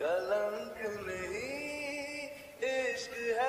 कलंक नहीं इश्क है।